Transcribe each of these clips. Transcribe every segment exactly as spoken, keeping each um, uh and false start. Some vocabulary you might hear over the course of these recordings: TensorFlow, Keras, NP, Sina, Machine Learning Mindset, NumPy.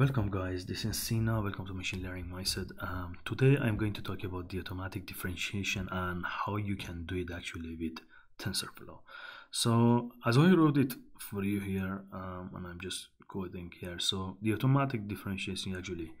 Welcome guys, this is Sina. Welcome to Machine Learning Mindset. Um, today I'm going to talk about the automatic differentiation and how you can do it actually with TensorFlow. So as I wrote it for you here, um, and I'm just quoting here. So the automatic differentiation actually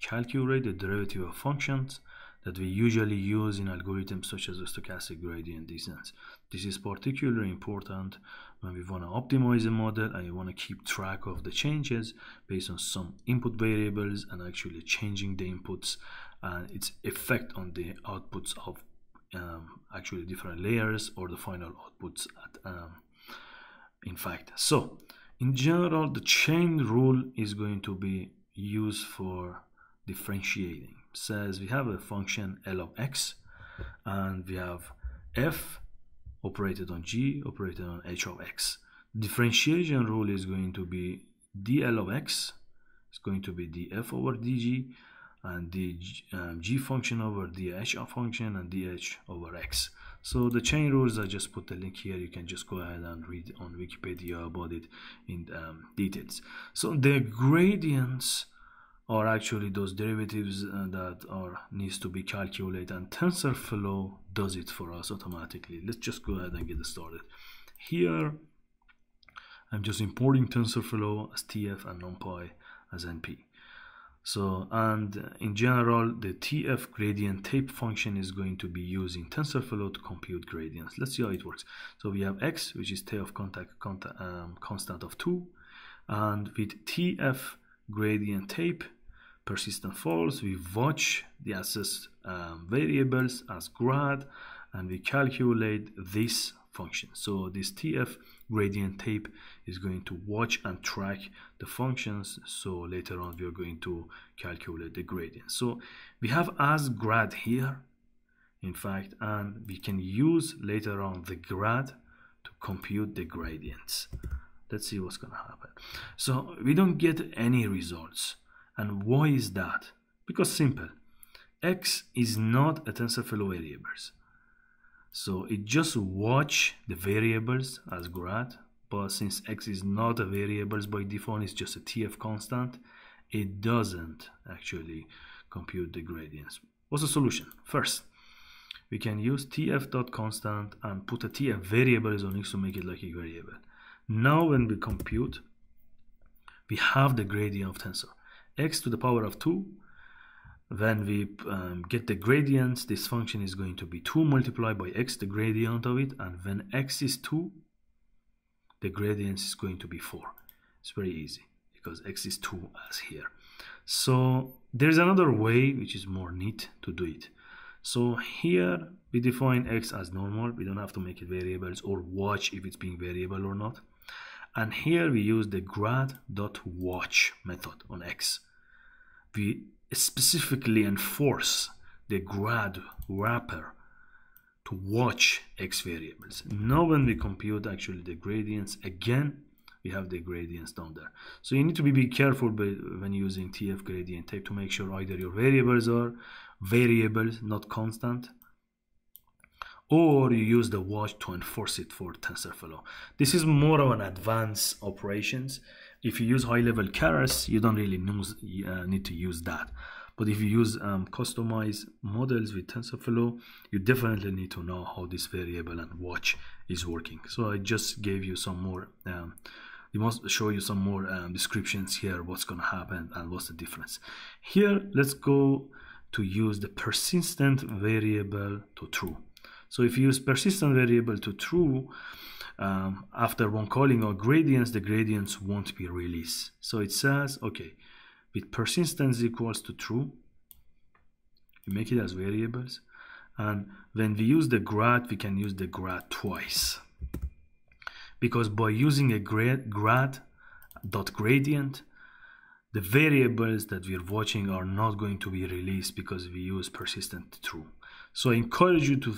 calculates the derivative of functions that we usually use in algorithms such as the stochastic gradient descent. This is particularly important when we want to optimize a model and you want to keep track of the changes based on some input variables and actually changing the inputs and its effect on the outputs of um, actually different layers or the final outputs at, um, in fact. So in general, the chain rule is going to be used for differentiating. Says we have a function L of X and we have F operated on G operated on H of X. Differentiation rule is going to be D L of X is going to be D F over D G and the um, G function over D H function and D H over X. So the chain rules, I just put the link here. You can just go ahead and read on Wikipedia about it in um, details. So the gradients or actually those derivatives that are needs to be calculated, and TensorFlow does it for us automatically. Let's just go ahead and get started. Here I'm just importing TensorFlow as T F and NumPy as N P. So, and in general, the T F gradient tape function is going to be using TensorFlow to compute gradients. Let's see how it works. So we have X, which is T of contact, contact um, constant of two, and with T F gradient tape persistent false, we watch the assessed um, variables as grad and we calculate this function. So this T F gradient tape is going to watch and track the functions, so later on we are going to calculate the gradient. So we have as grad here in fact, and we can use later on the grad to compute the gradients. Let's see what's gonna happen. So we don't get any results. And why is that? Because simple, X is not a TensorFlow variables. So it just watch the variables as grad, but since X is not a variables by default, it's just a T F constant, it doesn't actually compute the gradients. What's the solution? First, we can use T F.constant and put a T F variables on X to make it like a variable. Now when we compute, we have the gradient of tensor. X to the power of two, when we um, get the gradients, this function is going to be two multiplied by X, the gradient of it, and when X is two, the gradient is going to be four. It's very easy because X is two as here. So there's another way which is more neat to do it. So here we define X as normal. We don't have to make it variables or watch if it's being variable or not. And here we use the grad.watch method on X. We specifically enforce the grad wrapper to watch X variables. Now when we compute actually the gradients, again, we have the gradients down there. So you need to be, be careful when using T F gradient tape to make sure either your variables are variables, not constant, or you use the watch to enforce it for TensorFlow. This is more of an advanced operations. If you use high-level Keras, you don't really need to use that. But if you use um, customized models with TensorFlow, you definitely need to know how this variable and watch is working. So I just gave you some more, um, we must show you some more um, descriptions here, what's gonna happen and what's the difference. Here, let's go to use the persistent variable to true. So if you use persistent variable to true, um, after one calling or gradients, the gradients won't be released. So it says, okay, with persistence equals to true, we make it as variables. And when we use the grad, we can use the grad twice. Because by using a grad, grad dot gradient, the variables that we're watching are not going to be released because we use persistent true. So I encourage you to,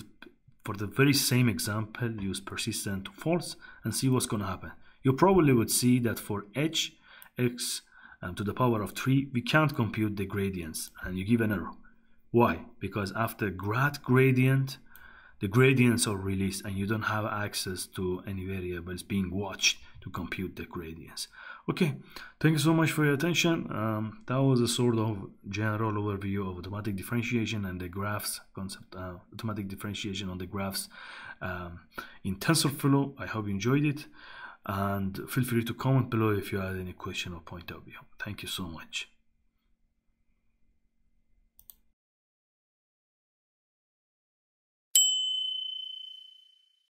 for the very same example, use persistent to false and see what's gonna happen. You probably would see that for H, X, Um, to the power of three, we can't compute the gradients and you give an error. Why? Because after grad gradient, the gradients are released and you don't have access to any variables being watched to compute the gradients. Okay, thank you so much for your attention. Um, that was a sort of general overview of automatic differentiation and the graphs concept, uh, automatic differentiation on the graphs um, in TensorFlow. I hope you enjoyed it, and feel free to comment below if you had any question or point of view. Thank you so much.